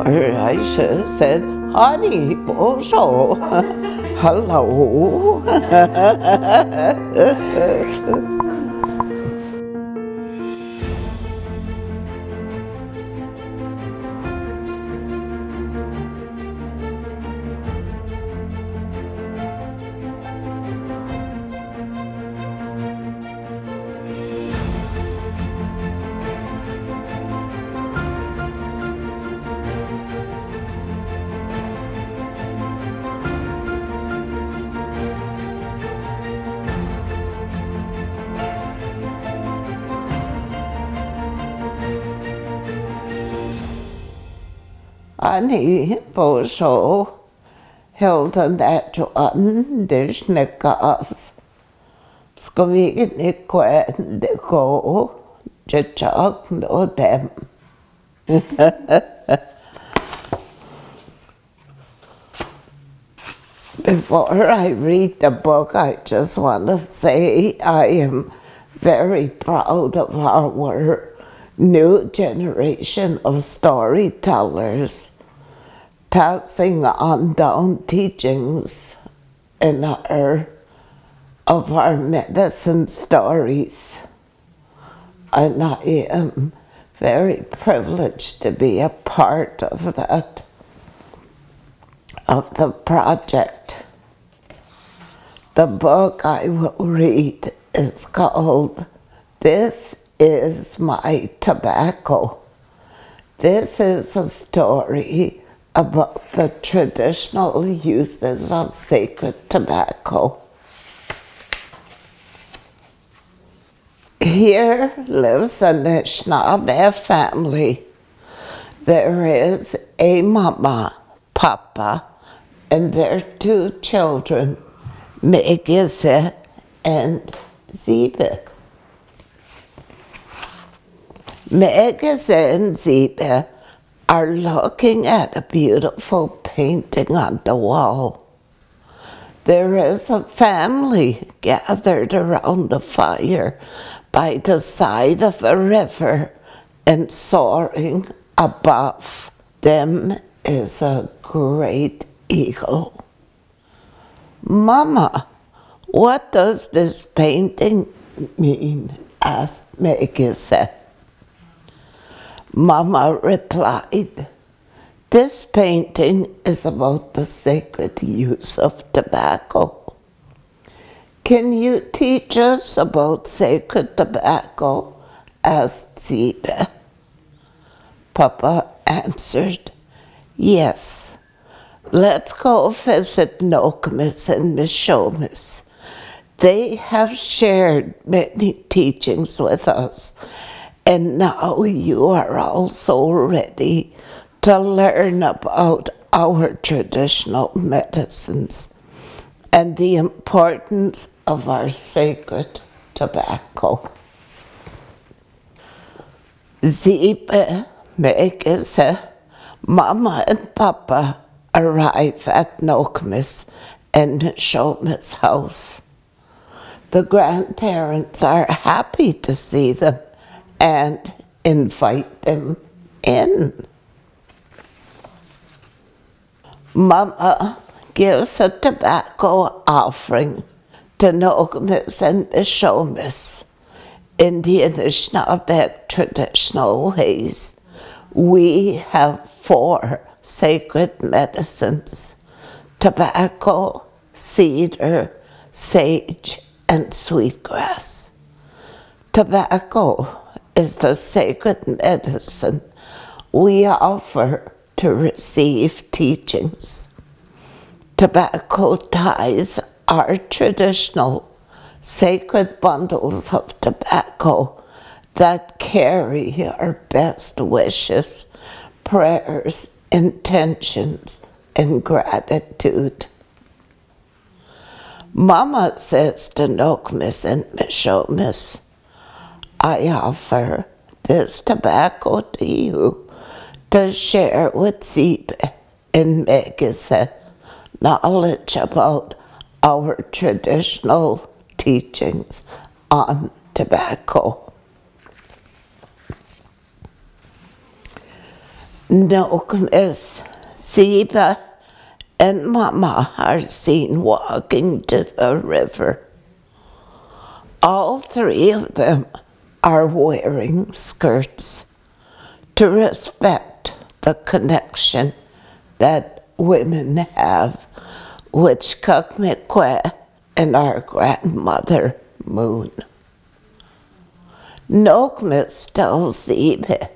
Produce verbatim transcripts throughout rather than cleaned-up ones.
I should have said, honey, also. Hello. Ani Boso held a natural undishnikas. Kukmikwe deko chachak no dem. Before I read the book, I just want to say I am very proud of our work. New generation of storytellers passing on down teachings in our, of our medicine stories. And I am very privileged to be a part of that, of the project. The book I will read is called This Is My Tobacco. This is a story about the traditional uses of sacred tobacco. Here lives an Anishinaabeg family. There is a mama, papa, and their two children, Migizi and Zibeh. Migizi and Zibeh are looking at a beautiful painting on the wall. There is a family gathered around the fire by the side of a river, and soaring above them is a great eagle. Mama, what does this painting mean? Asked Migizi. Mama replied, this painting is about the sacred use of tobacco. Can you teach us about sacred tobacco? Asked Zibeh. Papa answered, yes. Let's go visit Nokomis and Mishomis. They have shared many teachings with us. And now you are also ready to learn about our traditional medicines and the importance of our sacred tobacco. Zibeh, Migizi, Mama and Papa arrive at Nokomis and Mishomis' house. The grandparents are happy to see them and invite them in. Mama gives a tobacco offering to Nokomis and Mishomis. In the Anishinaabeg traditional ways, we have four sacred medicines: tobacco, cedar, sage, and sweetgrass. Tobacco is the sacred medicine we offer to receive teachings. Tobacco ties are traditional, sacred bundles of tobacco that carry our best wishes, prayers, intentions, and gratitude. Mama says to Nokomis and Mishomis, I offer this tobacco to you to share with Zibeh and Migizi knowledge about our traditional teachings on tobacco. Nokomis, Zibeh, and Mama are seen walking to the river. All three of them are wearing skirts to respect the connection that women have, which Kukmikwe and our grandmother Moon. Nokomis tells Zibeh,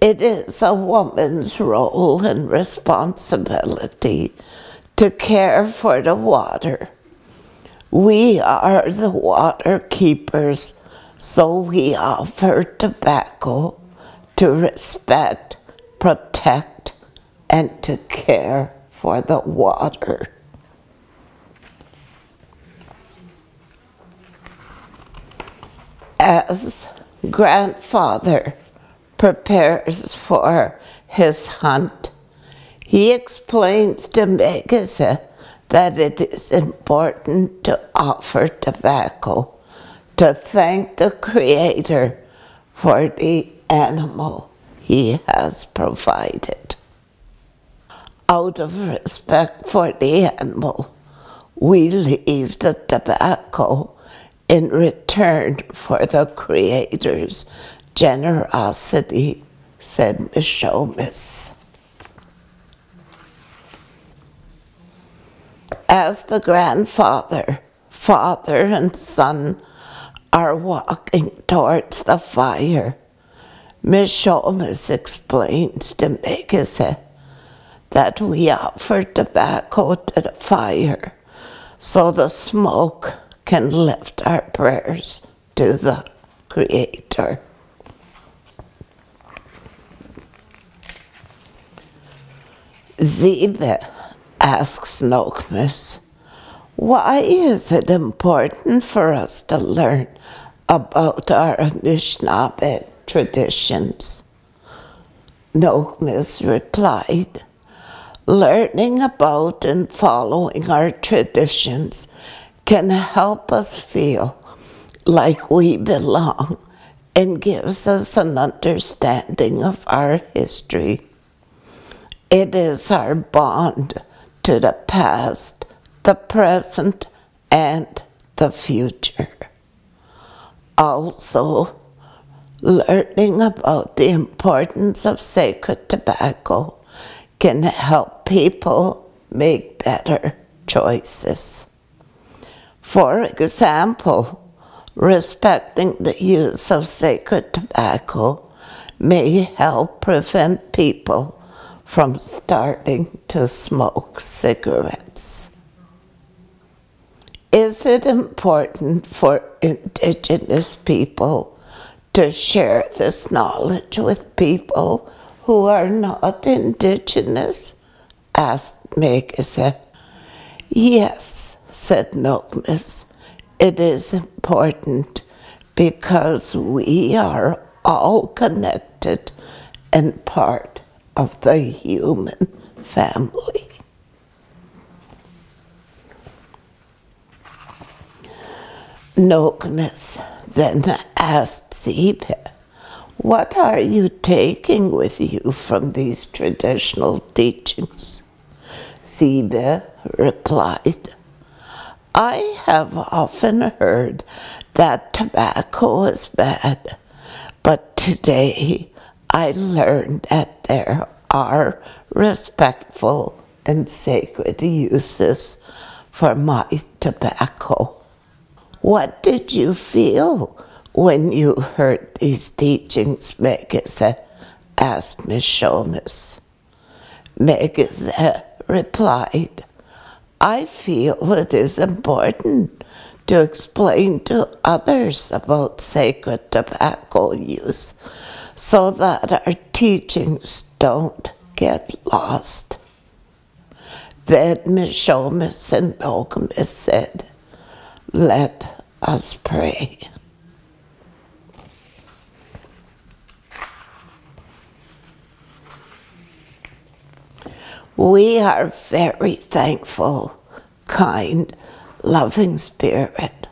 it is a woman's role and responsibility to care for the water. We are the water keepers, so we offer tobacco to respect, protect, and to care for the water. As grandfather prepares for his hunt, he explains to Migizi that it is important to offer tobacco to thank the Creator for the animal he has provided. Out of respect for the animal, we leave the tobacco in return for the Creator's generosity, said Mishomis. As the grandfather, father, and son are walking towards the fire, Mishomis explains to Migizi that we offer tobacco to the fire so the smoke can lift our prayers to the Creator. Zibeh asks Nokomis, why is it important for us to learn about our Anishinaabeg traditions? Nokomis replied, learning about and following our traditions can help us feel like we belong and gives us an understanding of our history. It is our bond to the past, the present, and the future. Also, learning about the importance of sacred tobacco can help people make better choices. For example, respecting the use of sacred tobacco may help prevent people from starting to smoke cigarettes. Is it important for Indigenous people to share this knowledge with people who are not Indigenous? Asked Migizi. Yes, said Nokomis, it is important because we are all connected and part of the human family. Nokomis then asked Zibeh, what are you taking with you from these traditional teachings? Zibeh replied, I have often heard that tobacco is bad, but today I learned that there are respectful and sacred uses for my tobacco. What did you feel when you heard these teachings, Migizi? asked Mishomis. Migizi replied, I feel it is important to explain to others about sacred tobacco use, so that our teachings don't get lost. Then Mishomis and Nokomis said, let us pray. We are very thankful, kind, loving Spirit,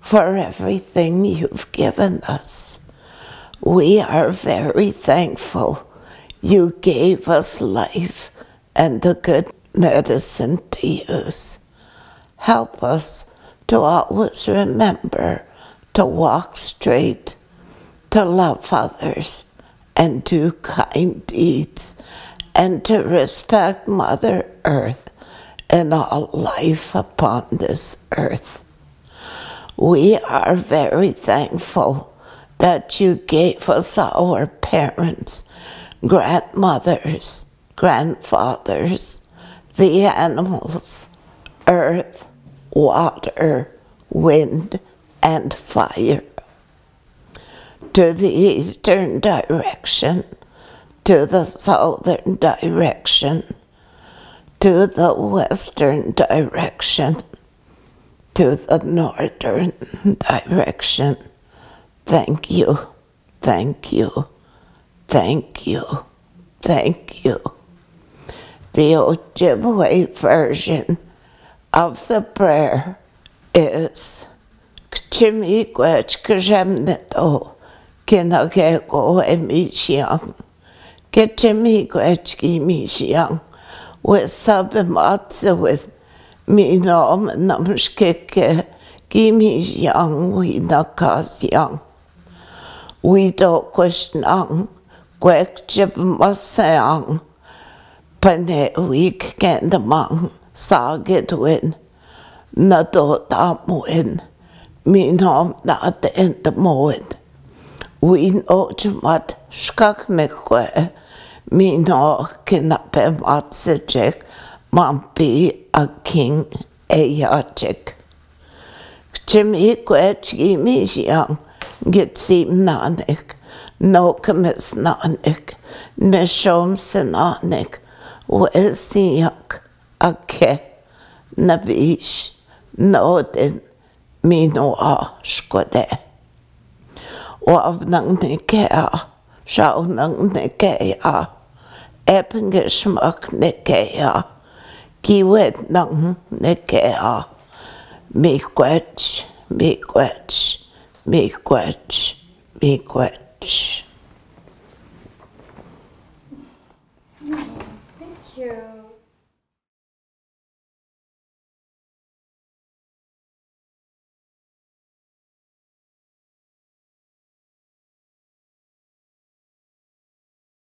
for everything you've given us. We are very thankful You gave us life and the good medicine to use. Help us to always remember to walk straight, to love others, and do kind deeds, and to respect Mother Earth and all life upon this earth. We are very thankful that you gave us our parents, grandmothers, grandfathers, the animals, earth, water, wind, and fire. To the eastern direction, to the southern direction, to the western direction, to the northern direction. Thank you, thank you, thank you, thank you. The Ojibwe version of the prayer is Kukmikwe kujemneto kinagego emisiang Kukmikwe kimisiang with sabimatsu with minom namshkeke kimisiang winakasiang wido kushnang kwekjibmasayang panewik kendamang sagit win nadotam win Minom not in the mood. We know Jumat Shkakmikwe. Mino kinape matsijik. Mampi a king ayachik. Kchimikwe chimisiang. Gitsim nanik. Nokomis nanik. Mishoms nanik. Wesiak ake. Nabish nodin. Mino a shkode. Wav nang nikea, shaw nang nikea, epingishmak nikea, kiwet nang nikea, mikwech, mikwech, mikwech, mikwech. Thank you.